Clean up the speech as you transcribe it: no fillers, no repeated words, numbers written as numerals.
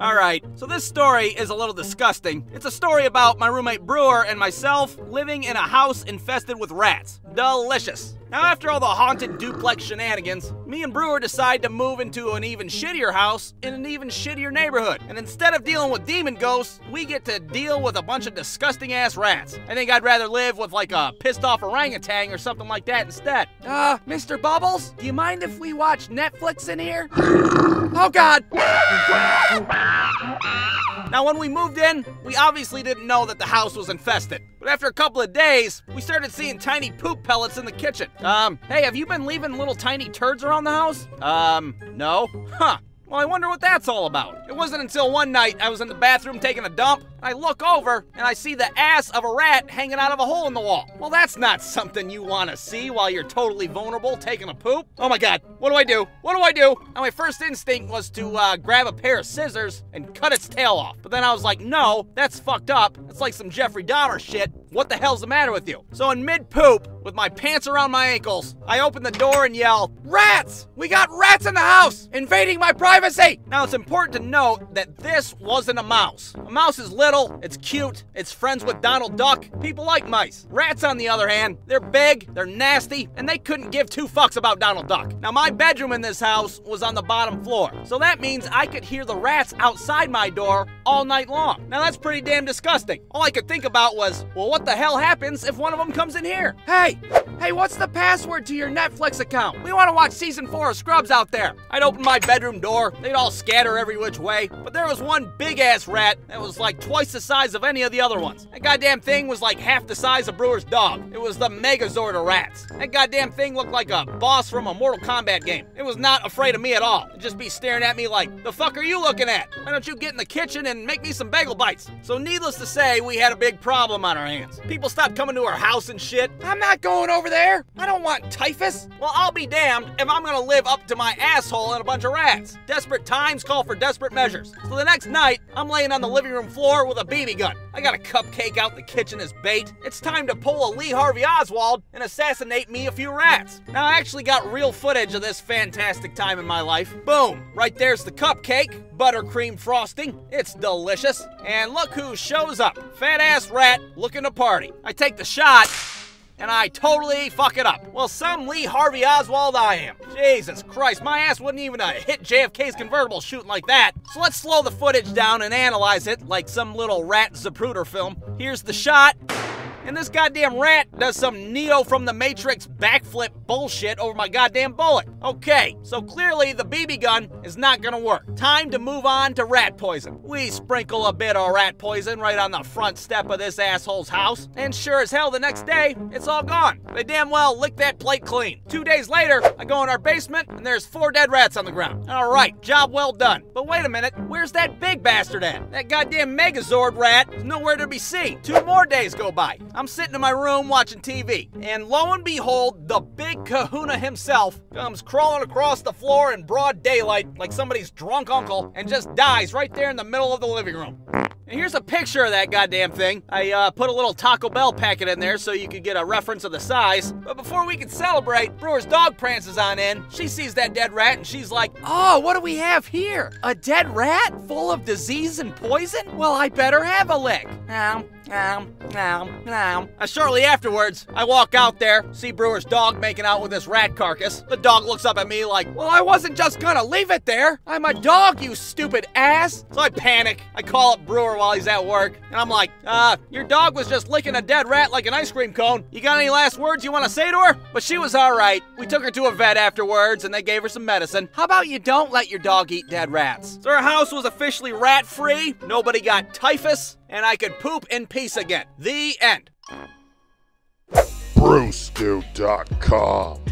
Alright, so this story is a little disgusting. It's a story about my roommate Brewer and myself living in a house infested with rats. Delicious. Now after all the haunted duplex shenanigans, me and Brewer decide to move into an even shittier house in an even shittier neighborhood. And instead of dealing with demon ghosts, we get to deal with a bunch of disgusting ass rats. I think I'd rather live with like a pissed off orangutan or something like that instead. Mr. Bubbles, do you mind if we watch Netflix in here? Oh God. Now when we moved in, we obviously didn't know that the house was infested. But after a couple of days, we started seeing tiny poop pellets in the kitchen. Hey, have you been leaving little tiny turds around the house? No. Huh. Well, I wonder what that's all about. It wasn't until one night I was in the bathroom taking a dump, and I look over, and I see the ass of a rat hanging out of a hole in the wall. Well, that's not something you want to see while you're totally vulnerable taking a poop. Oh my God, what do I do? What do I do? Now, my first instinct was to grab a pair of scissors and cut its tail off. But then I was like, no, that's fucked up. It's like some Jeffrey Dahmer shit. What the hell's the matter with you? So in mid-poop, with my pants around my ankles, I open the door and yell, rats! We got rats in the house! Invading my privacy! Now it's important to note that this wasn't a mouse. A mouse is little, it's cute, it's friends with Donald Duck. People like mice. Rats, on the other hand, they're big, they're nasty, and they couldn't give two fucks about Donald Duck. Now my bedroom in this house was on the bottom floor, so that means I could hear the rats outside my door all night long. Now that's pretty damn disgusting. All I could think about was, well, what the hell happens if one of them comes in here? Hey, what's the password to your Netflix account? We want to watch season 4 of Scrubs out there. I'd open my bedroom door, they'd all scatter every which way, but there was one big ass rat that was like twice the size of any of the other ones. That goddamn thing was like half the size of Brewer's dog. It was the Megazord of rats. That goddamn thing looked like a boss from a Mortal Kombat game. It was not afraid of me at all. It'd just be staring at me like, the fuck are you looking at? Why don't you get in the kitchen and make me some bagel bites? So needless to say, we had a big problem on our hands. People stopped coming to our house and shit. I'm not going over there. I don't want typhus. Well, I'll be damned if I'm gonna live up to my asshole and a bunch of rats. Desperate times call for desperate measures. So the next night, I'm laying on the living room floor with a BB gun. I got a cupcake out in the kitchen as bait. It's time to pull a Lee Harvey Oswald and assassinate me a few rats. Now, I actually got real footage of this fantastic time in my life. Boom, right there's the cupcake. Buttercream frosting. It's delicious. And look who shows up. Fat ass rat looking to party. I take the shot and I totally fuck it up. Well, some Lee Harvey Oswald I am. Jesus Christ, my ass wouldn't even hit JFK's convertible shooting like that. So let's slow the footage down and analyze it like some little rat Zapruder film. Here's the shot. And this goddamn rat does some Neo from The Matrix backflip bullshit over my goddamn bullet. Okay, so clearly the BB gun is not gonna work. Time to move on to rat poison. We sprinkle a bit of rat poison right on the front step of this asshole's house, and sure as hell the next day, it's all gone. They damn well licked that plate clean. 2 days later, I go in our basement, and there's 4 dead rats on the ground. All right, job well done. But wait a minute, where's that big bastard at? That goddamn Megazord rat is nowhere to be seen. 2 more days go by. I'm sitting in my room watching TV, and lo and behold, the big kahuna himself comes crawling across the floor in broad daylight like somebody's drunk uncle and just dies right there in the middle of the living room. And here's a picture of that goddamn thing. I put a little Taco Bell packet in there so you could get a reference of the size. But before we could celebrate, Brewer's dog prances on in. She sees that dead rat and she's like, oh, what do we have here? A dead rat full of disease and poison? Well, I better have a lick. Shortly afterwards, I walk out there, see Brewer's dog making out with this rat carcass. The dog looks up at me like, well, I wasn't just gonna leave it there. I'm a dog, you stupid ass. So I panic. I call up Brewer while he's at work, and I'm like, your dog was just licking a dead rat like an ice cream cone. You got any last words you want to say to her? But she was all right. We took her to a vet afterwards, and they gave her some medicine. How about you don't let your dog eat dead rats? So her house was officially rat-free, nobody got typhus, and I could poop in peace again. The end. BrewStew.com